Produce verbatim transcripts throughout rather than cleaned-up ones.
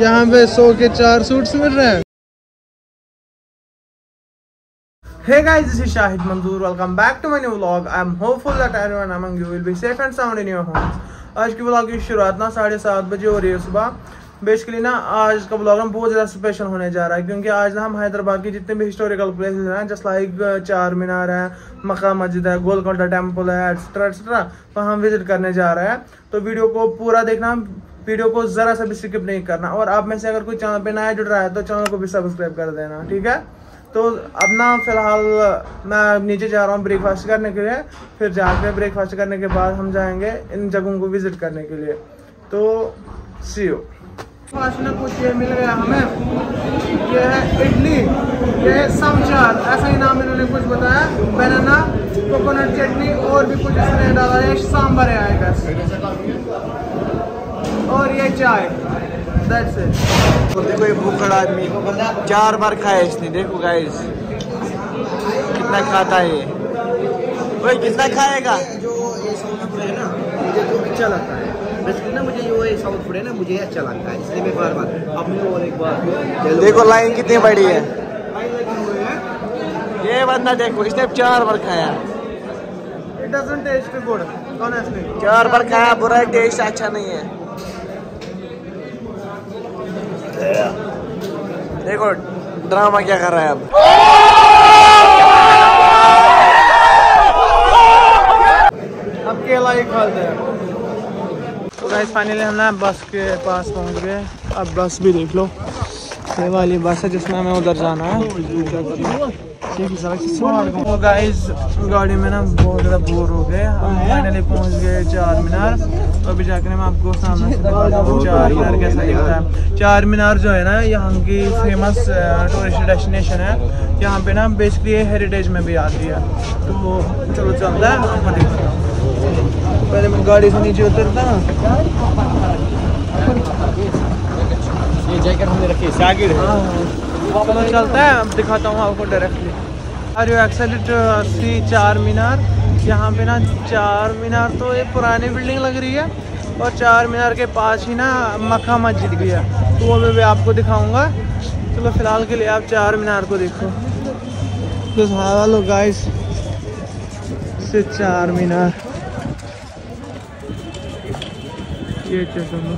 यहाँ पे सौ के चार सूट्स मिल रहे हैं। Hey guys, this is Shahid Manjoor. Welcome back to my new vlog. I am hopeful that everyone among you will be safe and sound in your homes. आज के blog की शुरुआत ना साढ़े सात बजे हो रही है सुबह। बेसिकली ना आज का ब्लॉग हम बहुत ज़्यादा स्पेशल होने जा रहा है क्योंकि आज ना हम हैदराबाद के जितने भी हिस्टोरिकल प्लेसेस हैं जैसे लाइक चार मीनार है, मक्का मस्जिद है, गोलकोंडा टेम्पल है, एट्सट्रा एट्सट्रा, तो हम विजिट करने जा रहे हैं। तो वीडियो को पूरा देखना, वीडियो को ज़रा सा भी स्किप नहीं करना। और आप में से अगर कोई चैनल पे नया जुड़ रहा है तो चैनल को भी सब्सक्राइब कर देना, ठीक है। तो अब ना फिलहाल मैं नीचे जा रहा हूँ ब्रेकफास्ट करने के लिए, फिर जाकर ब्रेकफास्ट करने के बाद हम जाएंगे इन जगहों को विज़िट करने के लिए। तो सी यू। ब्रेकफास्ट में कुछ ये मिल गया हमें, ये है इडली, ये है समचार, ऐसा ही नाम इन्होंने कुछ बताया, बनाना, कोकोनट चटनी और भी कुछ इसमें डाला है, सांभर है आएगा, और ये चाय। That's it। देखो ये भूखड़ा आदमी चार बार खाया इसने, देखो गाइस कितना खाता है ये, वही कितना खाएगा। जो ये साउथ फूड है ना मुझे तो अच्छा लगता है, बेसिकली ना मुझे जो ये साउथ फूड है ना मुझे अच्छा लगता है, इसलिए मैं बार बार अपनी और एक बार। देखो लाइन कितनी बड़ी है, ये बंदा देखो इसने चार बार खाया। It doesn't taste good, honestly। चार बार खाया, बुरा टेस्ट अच्छा नहीं है। देखो ड्रामा क्या कर रहा है अब अब केला ही खा रहा है। तो गाइस फाइनली हम ना बस के पास पहुंच गए। अब बस भी देख लो, ये वाली बस है जिसमें हमें उधर जाना है। तो गाइस गाड़ी में ना बहुत ज़्यादा बोर हो गए, हम फाइनली पहुँच गए चार मीनार। तो अभी जाकर मैं आपको सामने से दिखा दूँ चार मीनार कैसा दिखता है। चार मीनार जो है ना यहाँ की फेमस टूरिस्ट डेस्टिनेशन है, यहाँ पे ना बेसिकली हेरिटेज में भी आती है। तो चलो चलता है, मैं दिखाता हूँ। पहले मैं गाड़ी से नीचे उतरता हूँ, तो चलता है, अब दिखाता हूँ आपको डायरेक्टली। और यू एक्सेलेट सी चार मीनार, यहाँ पे ना चार मीनार तो ये पुरानी बिल्डिंग लग रही है, और चार मीनार के पास ही ना मक्का मस्जिद भी है, तो वो भी आपको दिखाऊंगा। चलो फिलहाल के लिए आप चार मीनार को देखो। तो हेलो गाइस, से चार मीनार ये चलो,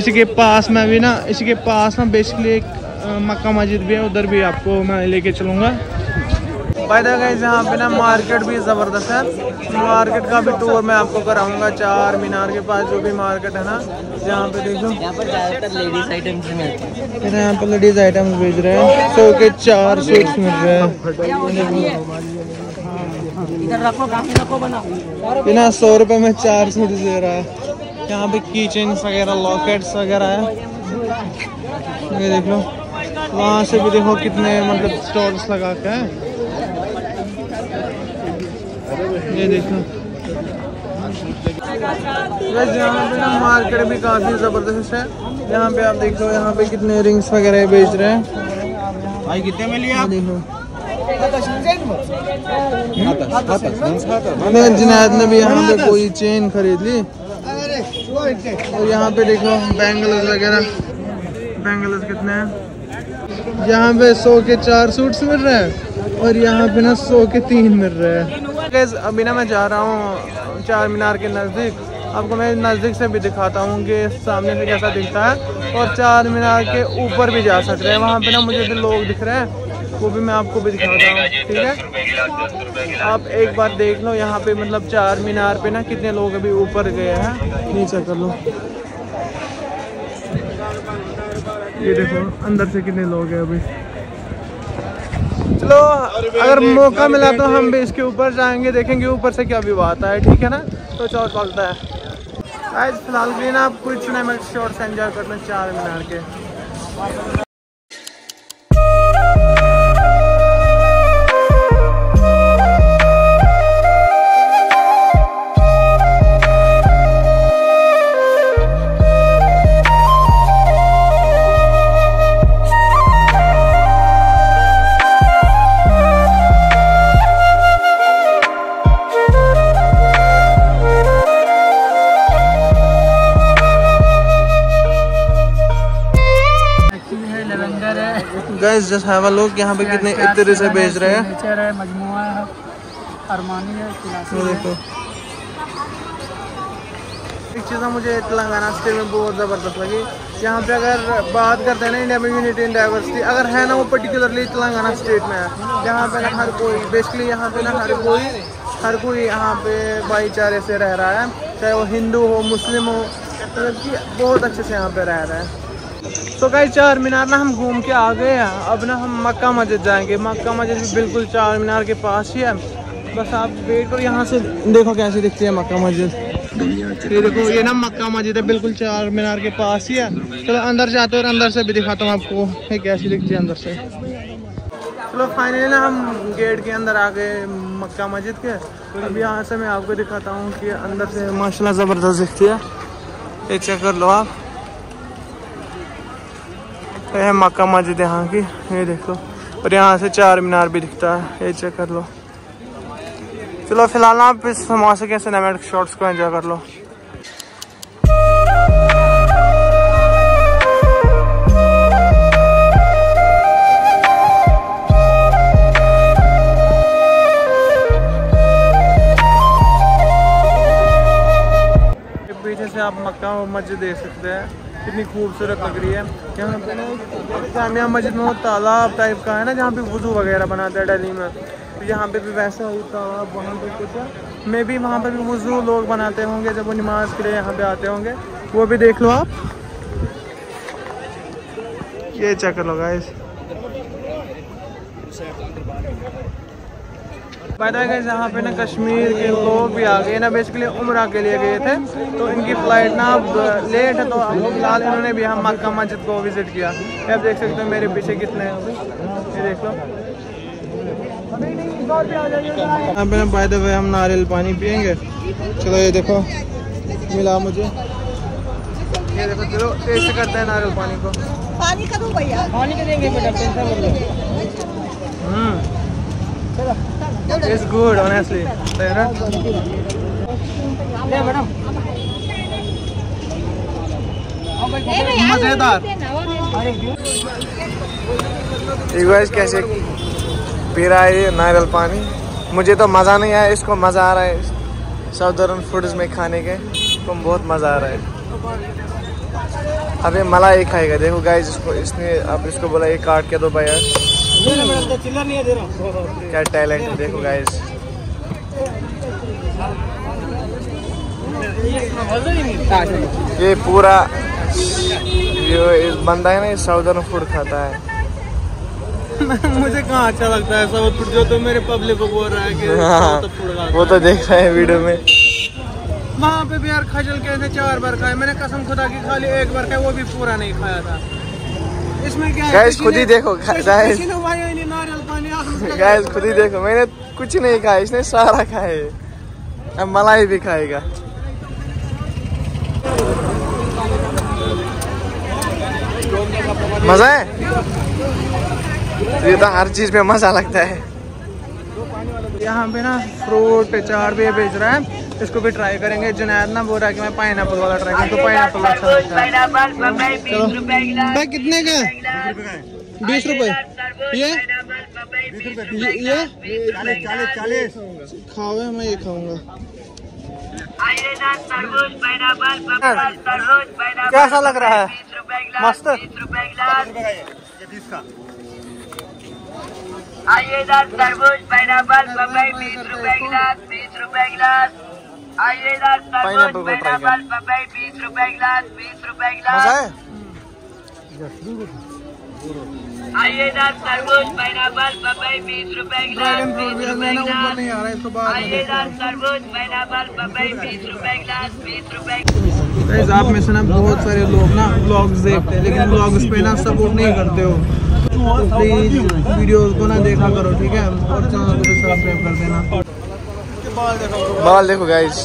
इसी के पास में भी ना, इसी के पास में बेसिकली एक मक्का मस्जिद भी है, उधर भी आपको मैं लेके चलूँगा। बाय द वे गाइस यहाँ पे ना मार्केट भी ज़बरदस्त है, मार्केट का भी टूर मैं आपको कराऊंगा। चार मीनार के पास जो भी मार्केट है ना, यहाँ पे देखो यहाँ पर ज़्यादातर लेडीज़ आइटम्स मिलते हैं। यहाँ पर लेडीज़ आइटम्स बेच रहे हैं, सौ के चार सूट्स मिल रहे हैं। बिना सौ रुपये में चार सूट दे रहा है। यहाँ पे की चेन्स वगैरह, लॉकेट्स वगैरह है, ये देख लो। वहाँ से भी देखो कितने मतलब स्टॉल्स लगा के हैं, ये देख लो। वैसे यहाँ पे ना मार्केट भी काफ़ी ज़बरदस्त है, यहाँ पे आप देख लो, यहाँ पे कितने रिंग्स वगैरह बेच रहे हैं। भाई कितने में लिया आप? देख लो जुनैद ने भी यहाँ पे कोई चेन खरीद ली। और यहाँ पे देखो बैंगल्स वगैरह, बैंगल्स कितने हैं, यहाँ पे सौ के चार सूट्स मिल रहे हैं, और यहाँ पे ना सौ के तीन मिल रहे हैं। गैस अभी ना मैं जा रहा हूँ चार मीनार के नज़दीक, आपको मैं नज़दीक से भी दिखाता हूँ कि सामने से कैसा दिखता है, और चार मीनार के ऊपर भी जा सकते हैं। वहाँ पे ना मुझे लोग दिख रहे हैं, वो भी मैं आपको भी दिखाता हूँ, ठीक है। आप एक बार देख लो यहाँ पे, मतलब चार मीनार पे ना कितने लोग अभी ऊपर गए हैं। नीचे कर लो, ये देखो अंदर से कितने लोग हैं अभी। चलो अगर मौका मिला तो हम भी इसके ऊपर जाएंगे, देखेंगे ऊपर से क्या व्यू आता है, ठीक है ना। तो चलो चलता है। आज फिलहाल के लिए ना आप कुछ ना मिनट शॉर्ट्स एंजॉय करना चार मीनार के। Guys just have a look यहाँ पे कितने इतने से बेच रहे हैं। मजमुआ है, अरमानी है, देखो। एक चीज़ मुझे तेलंगाना स्टेट में बहुत ज़बरदस्त लगी, यहाँ पे अगर बात करते हैं ना इंडिया में यूनिटी एंड डाइवर्सिटी, अगर है ना वो पर्टिकुलरली तेलंगाना स्टेट में है। यहाँ पे ना हर कोई बेसिकली यहाँ पे ना हर कोई हर कोई यहाँ पे भाईचारे से रह रहा है, चाहे वो हिंदू हो मुस्लिम हो, मतलब कि बहुत अच्छे से यहाँ पे रह रहा है। तो गाइस चार मीनार ना हम घूम के आ गए हैं, अब ना हम मक्का मस्जिद जाएंगे। मक्का मस्जिद भी बिल्कुल चार मीनार के पास ही है, बस आप वेट करो। यहाँ से देखो कैसी दिखती है मक्का मस्जिद, ये देखो ये ना मक्का मस्जिद है बिल्कुल चार मीनार के पास ही है। चलो अंदर जाते हैं और अंदर से भी दिखाता हूँ आपको ये कैसी दिखती है अंदर से। चलो फाइनली ना हम गेट के अंदर आ गए मक्का मस्जिद के, अब यहाँ से मैं आपको दिखाता हूँ कि अंदर से माशाल्लाह ज़बरदस्त दिखती है, ये चेक कर लो आप। यह है मक्का मस्जिद यहाँ की, ये देख लो, और यहाँ से चार मीनार भी दिखता है, ये चेक कर लो। चलो फिलहाल आप इस समोसे के सिनेमैटिक शॉट्स को एंजॉय कर लो। पीछे से आप मक्का मस्जिद देख सकते हैं, कितनी खूबसूरत लग रही है। यहाँ पे ना जामिया मस्जिद में वो तालाब टाइप का है ना जहाँ पे वजू वगैरह बनाते हैं दिल्ली में, तो यहाँ पे भी वैसा ही तालाब वहाँ पे कुछ है, मे भी वहाँ पे भी वजू लोग बनाते होंगे जब वो नमाज के लिए यहाँ पे आते होंगे, वो भी देख लो आप। ये चेक कर लो गाइस। पता है गाइस यहाँ पे ना कश्मीर के लोग भी आ गए ना, बेसिकली उम्रा के लिए गए थे, तो इनकी फ्लाइट ना अब लेट है, तो फिलहाल इन्होंने भी हम मक्का मस्जिद को विजिट किया। आप देख सकते हो मेरे पीछे कितने हैं, ये देख लो। यहाँ पे ना बाय द वे हम नारियल पानी पियेंगे। चलो ये देखो मिला मुझे, ये देखो, चलो टेस्ट करते हैं नारियल पानी को। पानी का दो भैया, पानी का देंगे बेटा, टेंशन मत लो। It's good honestly, है ना? मजेदार। यू गाइस कैसे पी रहा है ये नारियल पानी? मुझे तो मज़ा नहीं आया, इसको मज़ा आ रहा है। साउदर्न फूड्स में खाने के इसको बहुत मज़ा आ रहा है। अब ये मलाई खाएगा, देखो गाइस इसको, इसने अब इसको बोला ये काट के दो भैया। क्या टैलेंट है देखो गाइस। ये पूरा जो बंदा है ना ये साउदर्न फूड खाता है। मुझे कहाँ अच्छा लगता है साउथ फूड, जो तो मेरे पब्लिक को बोल रहा है कि साउथ फूड खाता है। वो तो देख रहे हैं वीडियो में। वहाँ पे भी यार खजल कैसे चार बार खाए, मैंने कसम खुदा की खाली एक बार खाया, वो भी पूरा नहीं खाया था। इसमें क्या गाइस खुद ही देखो, गाइस गाइस खुद ही देखो, मैंने कुछ नहीं खाया, इसने सारा खाए, अब मलाई भी खाएगा। मजा है, ये तो हर चीज में मजा लगता है। यहाँ पे ना फ्रूट चाट भी बेच रहा है, इसको भी ट्राई करेंगे। जुनैद ना बोल रहा है कि मैं पाइन एप्पल वाला ट्राई करूँ, तो पाइन एप्पल अच्छा लगता है। कितने का? बीस रुपए। ये ये खाओ, मैं ये खाऊंगा। कैसा लग रहा है? मस्त। पाइनएप्पल का ट्राई कर। आप में से ना बहुत सारे लोग ना ब्लॉग्स देखते हैं, लेकिन ब्लॉग्स पे ना सपोर्ट नहीं करते हो, तो प्लीज वीडियोस को ना देखा करो, ठीक है? और चैनल को सब्सक्राइब कर देना। बाल देखो गाइस।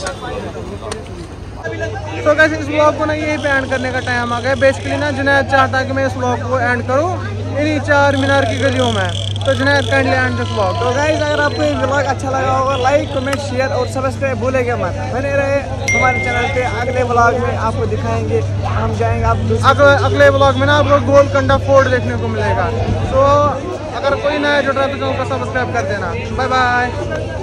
तो गाइस इस व्लॉग को ना यही पे एंड करने का टाइम आ गया। बेसिकली ना जुनैद चाहता है कि मैं इस व्लॉग को एंड करूँ इन्हीं चार मीनार की गलियों में, तो Junaid kindly and this vlog. तो गाइस अगर आपको ये व्लॉग अच्छा लगा होगा, लाइक कमेंट शेयर और सब्सक्राइब भूलेंगे मत। बने रहे हमारे चैनल पे, अगले व्लॉग में आपको दिखाएंगे हम जाएंगे आप अगले अगले ब्लॉग में ना आपको गोलकोंडा फोर्ट देखने को मिलेगा। तो अगर कोई नया जुड़ रहा है तो चैनल को सब्सक्राइब कर देना। Bye bye.